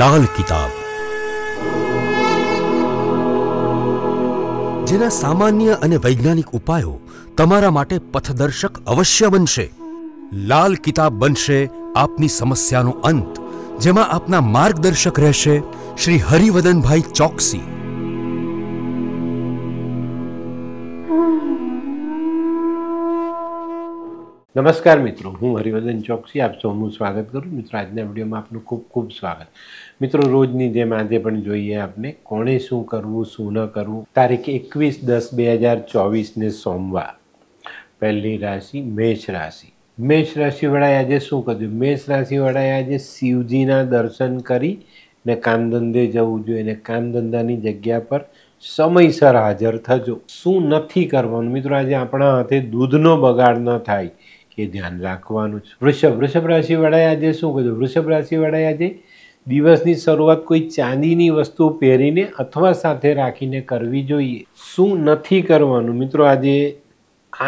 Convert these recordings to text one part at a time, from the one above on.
लाल किताब જેના સામાન્ય અને વૈજ્ઞાનિક ઉપાયો તમારા માટે પથદર્શક અવશ્ય બનશે। લાલ કિતાબ બનશે આપની સમસ્યાનો અંત, જેમાં આપના માર્ગદર્શક રહેશે શ્રી હરિવદન ચૌકસી। नमस्कार मित्रों, हूँ हरिवदन चौकसी, आप सौनु स्वागत करूँ। मित्रों, आज वीडियो में आपू खूब खूब स्वागत। मित्रों, रोजनी जेम आजे पण जोईए आपने कोणे शू करवू शू न करवू। तारीख 21-10-2024 ने सोमवार। पहली राशि मेष राशि। मेष राशिवाळाए आज शू कर्युं? मेष राशिवाळाए आज शिवजीना दर्शन करी ने कामधंधे जवुं जोईए ने कामधंधानी जग्या पर समयसर हाजर थजो। शू नथी करवानुं मित्रों? आज आपणा हाथे दूधनो बगाड न थाय ये ध्यान राखवानुं छे। वृषभ राशि वाळाए आजे शुं कर्युं? वृषभ राशि वाळाए आजे दिवसनी शरूआत कोई चांदीनी वस्तु पहेरीने अथवा साथे राखीने करवी जोईए। शुं नथी करवानुं मित्रों? आजे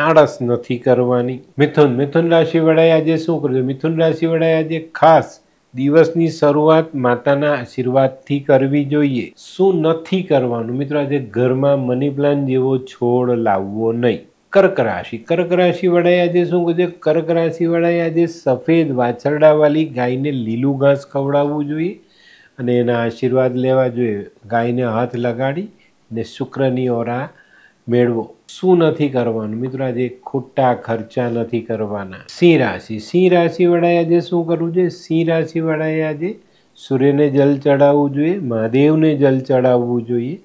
आळस नथी करवानी। मिथुन राशि वाळाए आजे शुं कर्युं? मिथुन राशि वाळाए आजे खास दिवसनी शरूआत माताना आशीर्वादथी करवी जोईए। शुं नथी करवानुं मित्रों? आजे घरमां मनी प्लांट जेवो छोड लाववो नहीं। कर्क राशि। कर्क राशि वाळाए आजे शुं कर्युं? कर्क राशि वाळाए आजे सफेद वाछरडा वाली गाय ने लीलू घास खवडाववू जोईए अने एना आशीर्वाद लेवा जोईए। गाय ने हाथ लगाड़ी ने शुक्रनी ओरा मेळवो। शुं नथी करवानुं मित्रों? आजे खोटा खर्चा नथी करवाना। सिंह राशि। सिंह राशि वाळाए आजे शुं करवू जोईए? सिंह राशि वाळाए आजे सूर्य ने जल चढ़ाववू जोईए, महादेव ने जल चढ़ाववू जोईए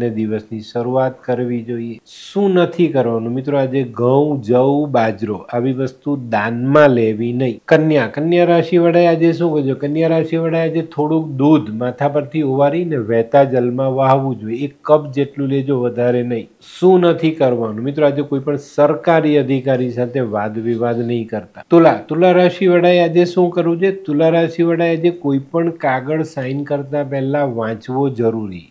ने दिवसनी शरूआत करवी जोईए। शुं नथी करवानुं मित्रों? आजे घऊं जव बाजरो आवी वस्तु दानमां लेवी नहीं। कन्या। कन्या राशि वाळाए आजे शुं करजो? कन्या राशि वाळाए आजे थोड़ुंक दूध माथा परथी ओवारीने वहेता जलमां वहाववू जोईए। एक कप जेटलुं लेजो, वधारे नहीं। शुं नथी करवानुं मित्रों? आजे कोई पण सरकारी अधिकारी साथे वाद विवाद नहीं करता। तुला। तुला राशि वाळाए आजे शुं करवुं जोईए? तुला राशि वाळाए आजे कोई पण कागळ साइन करता पहेला वांचवो जरूरी।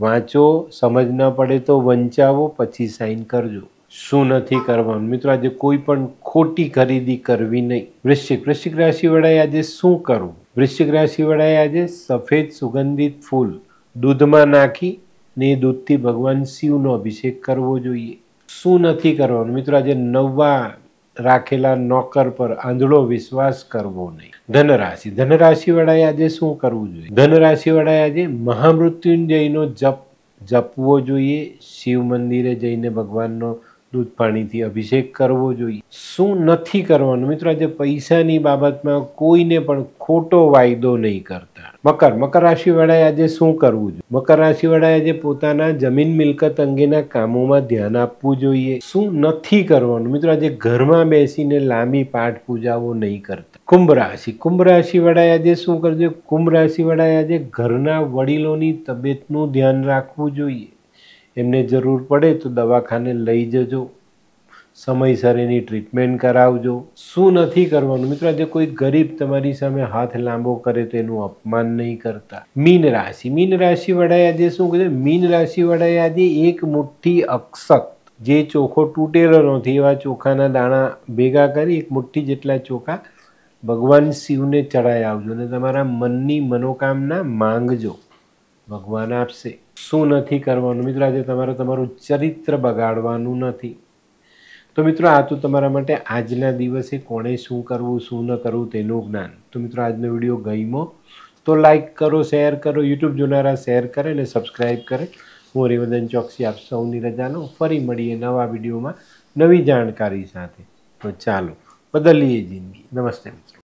वाँचो, समझ न पड़े तो वंचावो, पछी साइन करजो। शू नथी करवानुं मित्रों? आजे कोई पण खोटी खरीदी करवी नहीं। वृश्चिक। वृश्चिक राशि वाळाए आजे शू करवुं? वृश्चिक राशि वाळाए आजे सफेद सुगंधित फूल दूध में नाखी ने दूध थी भगवान शिव नो अभिषेक करवो जोईए। शू नथी करवानुं मित्रों? आजे नवा राखेला नौकर पर आंधळो विश्वास करवो नहीं। धनराशि। धनराशि वाळाए आजे शू करवू जोईए? धनराशि वाळाए आजे महामृत्युंजयनो जप जपवो जोईए। शिव मंदिरे जईने भगवाननो दूध पाणीथी अभिषेक करवो जोईए। शू नथी करवानुं मित्रों? आजे पैसानी बाबतमां कोईने पण खोटो वायदो नहीं करता। मकर। मकर राशि वाळाए आजे शू करवू जोईए? मकर राशि वाळाए आजे पोताना जमीन मिलकत अंगेना कामोमां ध्यान आपवू जोईए। शू नथी करवानुं मित्रों? आजे घरमां बेसीने लांबी पाठ पूजाओ नहीं करता। कुंभ राशि। कुंभ राशि वाळाए आजे शू करजो? कुंभ राशि वाळाए आजे घरना वडीलोनी तबियतनुं ध्यान राखवू जोईए। एमने जरूर पड़े तो दवाखाने लई जजो, समयसर एनी ट्रीटमेंट करावजो। शू नथी करवानुं मित्रों? आजे कोई गरीब तमारी सामे हाथ लांबो करे तो एनुं अपमान नहीं करता। मीन राशि। मीन राशि वाळाए आजे शू कर्युं? मीन राशि वाळाए आजे एक मुठ्ठी अक्षत जे चोखो तूटेलो नथी एवा चोखाना दाणा भेगा करी एक मुठ्ठी जेटला चोखा भगवान शिवने चढ़ाई आवजो अने तमारा मननी मनोकामना मांगजो, भगवान आपशे। शू नथी करवानुं मित्रों? आजे तमारे तमारुं चरित्र बगाड़वानुं नथी। तो मित्रों, आ तो तमारा माटे आजना दिवसे कोणे शू करवू शू न करवू तेनुं ज्ञान। तो मित्रों, आजनो विडियो गम्यो तो लाइक करो, शेर करो, यूट्यूब जोनारा शेर करे ने सब्सक्राइब करे। हूँ हरिवदन चौकसी, आप सौनी रजा लो। फरी मळीए नवा विडियो में नवी जाणकारी साथे। तो चालो बदलीए जिंदगी। नमस्ते मित्रों।